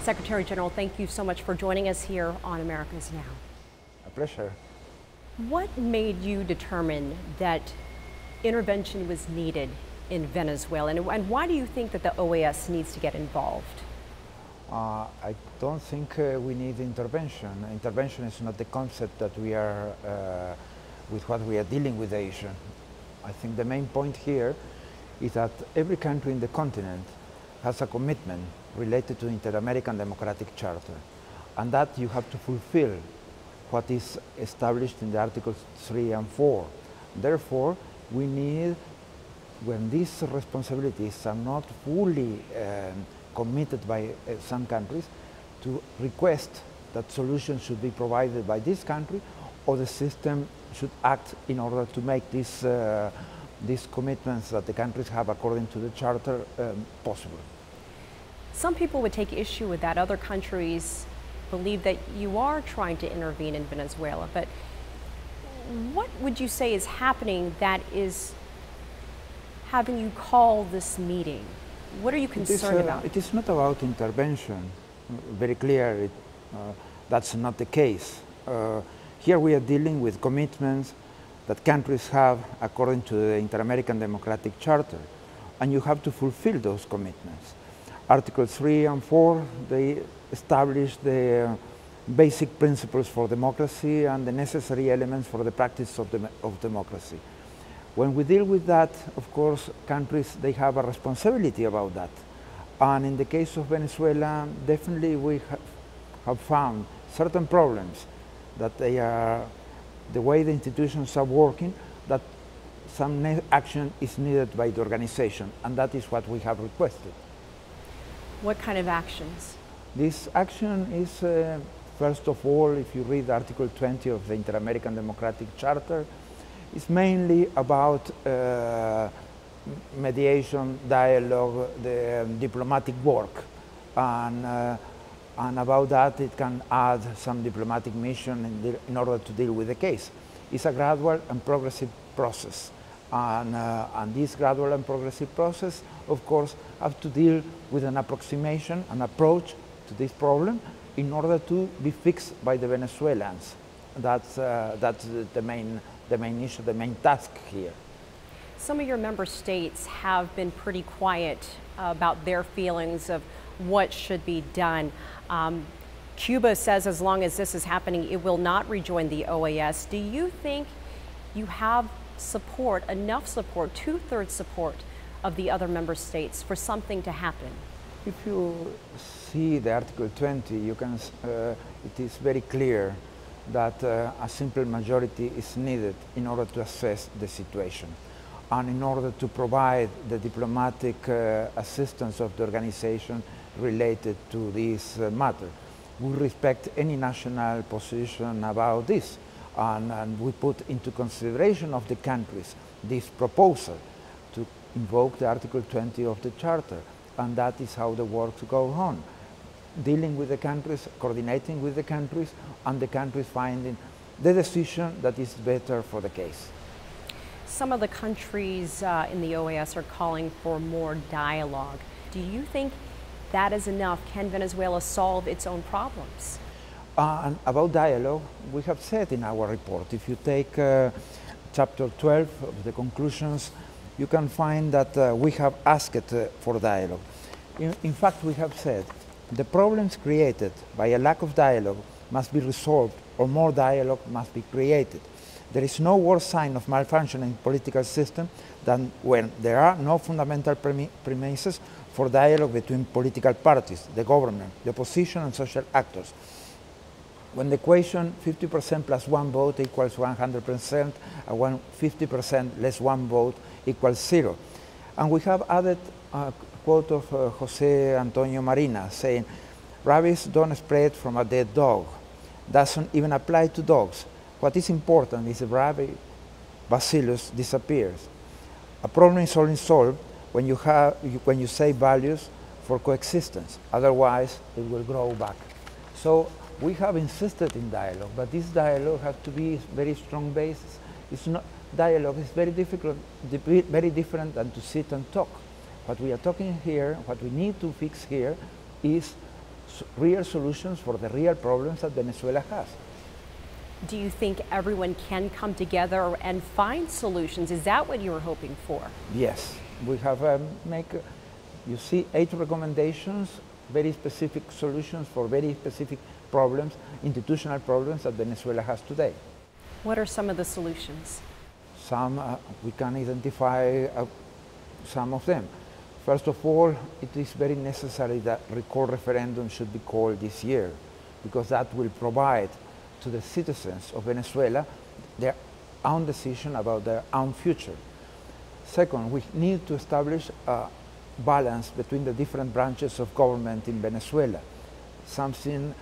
Secretary General, thank you so much for joining us here on Americans Now. A pleasure. What made you determine that intervention was needed in Venezuela, and why do you think that the OAS needs to get involved? I don't think we need intervention. Intervention is not the concept that we are, with what we are dealing with the issue. I think the main point here is that every country in the continent has a commitment related to the Inter-American Democratic Charter, and that you have to fulfill what is established in the Articles 3 and 4. Therefore, we need, when these responsibilities are not fully committed by some countries, to request that solutions should be provided by this country, or the system should act in order to make these commitments that the countries have according to the Charter possible. Some people would take issue with that. Other countries believe that you are trying to intervene in Venezuela, but what would you say is happening that is having you call this meeting? What are you concerned about? It is not about intervention. Very clear, that's not the case. Here we are dealing with commitments that countries have according to the Inter-American Democratic Charter, and you have to fulfill those commitments. Article 3 and 4, they establish the basic principles for democracy and the necessary elements for the practice of democracy. When we deal with that, of course, countries, they have a responsibility about that. And in the case of Venezuela, definitely we have found certain problems that they are, the way the institutions are working, that some action is needed by the organization, and that is what we have requested. What kind of actions? This action is, first of all, if you read Article 20 of the Inter-American Democratic Charter, it's mainly about mediation, dialogue, the diplomatic work, and about that it can add some diplomatic mission in order to deal with the case. It's a gradual and progressive process, and this gradual and progressive process, of course, have to deal with an approximation, an approach to this problem in order to be fixed by the Venezuelans. That's the main issue, the main task here. Some of your member states have been pretty quiet about their feelings of what should be done. Cuba says as long as this is happening, it will not rejoin the OAS. Do you think you have support, enough support, two-thirds support of the other member states for something to happen? If you see the Article 20, you can, it is very clear that a simple majority is needed in order to assess the situation and in order to provide the diplomatic assistance of the organization related to this matter. We respect any national position about this, and we put into consideration of the countries this proposal to invoke the Article 20 of the Charter, and that is how the work goes on. Dealing with the countries, coordinating with the countries, and the countries finding the decision that is better for the case. Some of the countries in the OAS are calling for more dialogue. Do you think that is enough? Can Venezuela solve its own problems? And about dialogue, we have said in our report, if you take Chapter 12 of the conclusions, you can find that we have asked for dialogue. In fact, we have said the problems created by a lack of dialogue must be resolved, or more dialogue must be created. There is no worse sign of malfunctioning political system than when there are no fundamental premises for dialogue between political parties, the government, the opposition, and social actors. When the equation 50% plus one vote equals 100%, and when 50% less one vote equals zero. And we have added quote of Jose Antonio Marina saying, "Rabies don't spread from a dead dog." Doesn't even apply to dogs. What is important is the rabies bacillus disappears. A problem is only solved when you have when you say values for coexistence. Otherwise, it will grow back. So we have insisted in dialogue, but this dialogue has to be very strong basis. It's not dialogue. It's very difficult, very different than to sit and talk. What we are talking here, what we need to fix here, is real solutions for the real problems that Venezuela has. Do you think everyone can come together and find solutions? Is that what you were hoping for? Yes, we have you see, 8 recommendations, very specific solutions for very specific problems, institutional problems that Venezuela has today. What are some of the solutions? We can identify some of them. First of all, it is very necessary that recall referendum should be called this year, because that will provide to the citizens of Venezuela their own decision about their own future. Second, we need to establish a balance between the different branches of government in Venezuela, something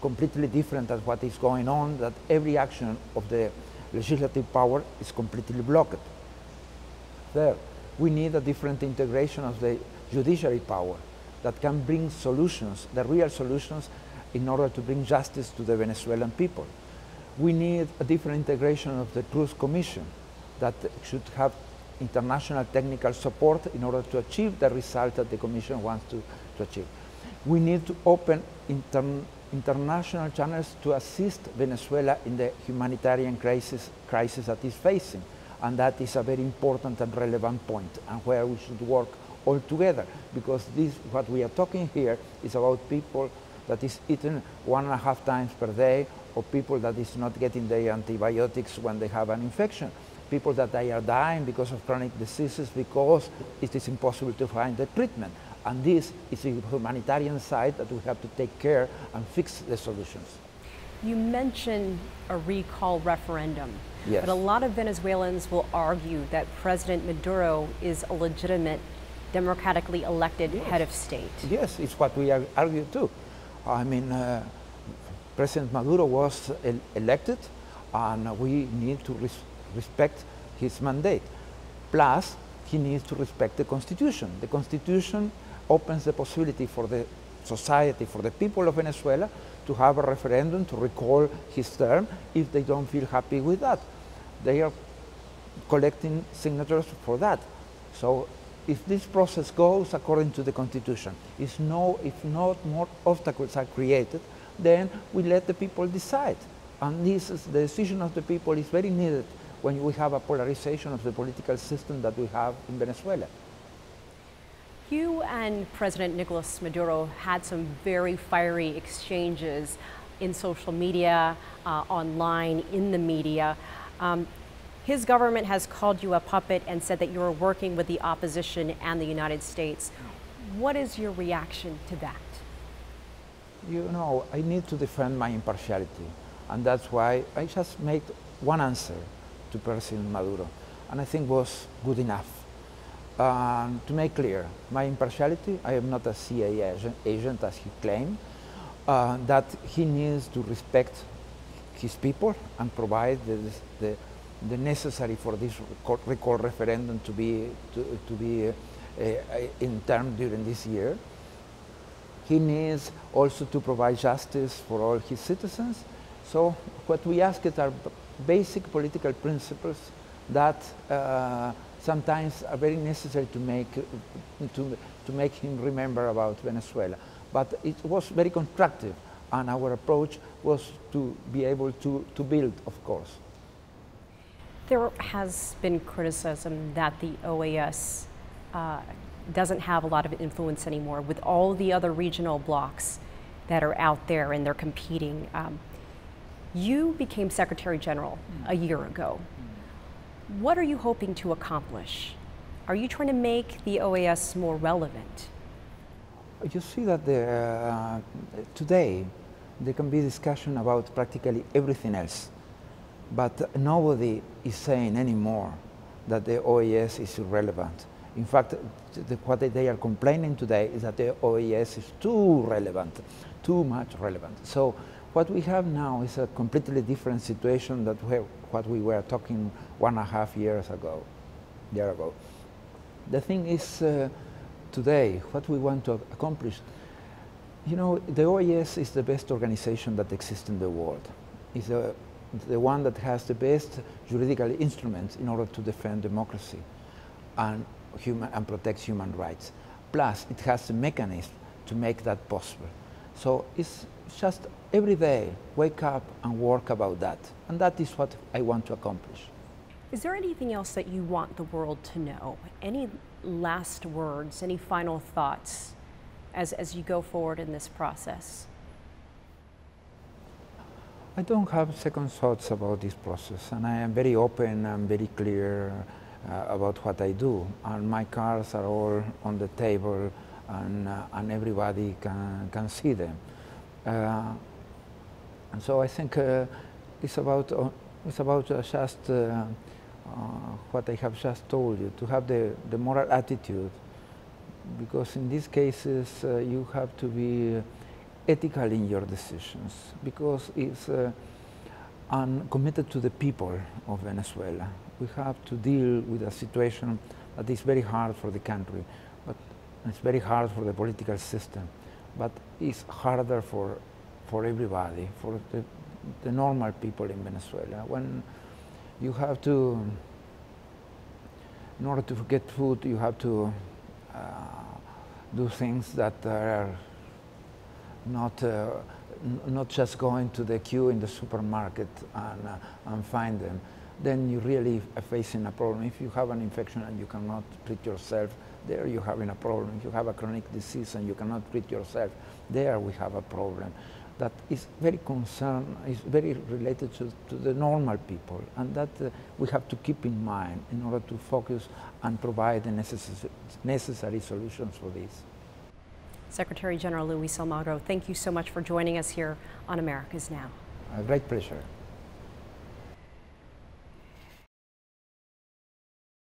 completely different than what is going on, that every action of the legislative power is completely blocked. Third, we need a different integration of the judiciary power that can bring solutions, the real solutions, in order to bring justice to the Venezuelan people. We need a different integration of the Truth Commission that should have international technical support in order to achieve the result that the Commission wants to achieve. We need to open international channels to assist Venezuela in the humanitarian crisis that it's facing, and that is a very important and relevant point, and where we should work all together, because this, what we are talking here, is about people that is eaten 1.5 times per day, or people that is not getting their antibiotics when they have an infection, people that they are dying because of chronic diseases, because it is impossible to find the treatment. And this is the humanitarian side that we have to take care and fix the solutions. You mentioned a recall referendum. Yes. But a lot of Venezuelans will argue that President Maduro is a legitimate, democratically elected head of state. Yes, it's what we argue too. I mean, President Maduro was elected, and we need to respect his mandate. Plus, he needs to respect the Constitution. The Constitution opens the possibility for the society, for the people of Venezuela, to have a referendum to recall his term if they don't feel happy with that. They are collecting signatures for that. So if this process goes according to the Constitution, if not more obstacles are created, then we let the people decide. And the decision of the people is very needed when we have a polarization of the political system that we have in Venezuela. You and President Nicolas Maduro had some very fiery exchanges in social media, online, in the media. His government has called you a puppet and said that you are working with the opposition and the United States. What is your reaction to that? You know, I need to defend my impartiality, and that's why I just made one answer to President Maduro, and I think was good enough. To make clear my impartiality, I am not a CIA agent as he claimed, that he needs to respect his people and provide the necessary for this recall referendum to be in term during this year. He needs also to provide justice for all his citizens. So what we ask it are basic political principles that sometimes are very necessary to make him remember about Venezuela. But it was very constructive, and our approach was to be able to build, of course. There has been criticism that the OAS doesn't have a lot of influence anymore with all the other regional blocs that are out there and they're competing. You became Secretary General a year ago. What are you hoping to accomplish? Are you trying to make the OAS more relevant? You see that today there can be discussion about practically everything else, but nobody is saying anymore that the OAS is irrelevant. In fact, what they are complaining today is that the OAS is too relevant, too much relevant. So what we have now is a completely different situation than what we were talking 1.5 years ago, The thing is, today, what we want to accomplish, you know, the OAS is the best organization that exists in the world. It's the one that has the best juridical instruments in order to defend democracy and protect human rights. Plus, it has the mechanism to make that possible. So it's just every day, wake up and work about that. And that is what I want to accomplish. Is there anything else that you want the world to know? Any last words, any final thoughts as you go forward in this process? I don't have second thoughts about this process, and I am very open and very clear about what I do. And my cards are all on the table, and everybody can see them. And so I think it's about just what I have just told you, to have the moral attitude, because in these cases you have to be ethical in your decisions, because it's committed to the people of Venezuela. We have to deal with a situation that is very hard for the country, but it's very hard for the political system, but it's harder for everybody, for the normal people in Venezuela. When you have to, in order to get food, you have to do things that are not just going to the queue in the supermarket and find them. Then you really are facing a problem. If you have an infection and you cannot treat yourself, there you're having a problem. If you have a chronic disease and you cannot treat yourself, there we have a problem. That is very concerned, is very related to the normal people, and that we have to keep in mind in order to focus and provide the necessary solutions for this. Secretary General Luis Almagro, thank you so much for joining us here on America's Now. A great pleasure.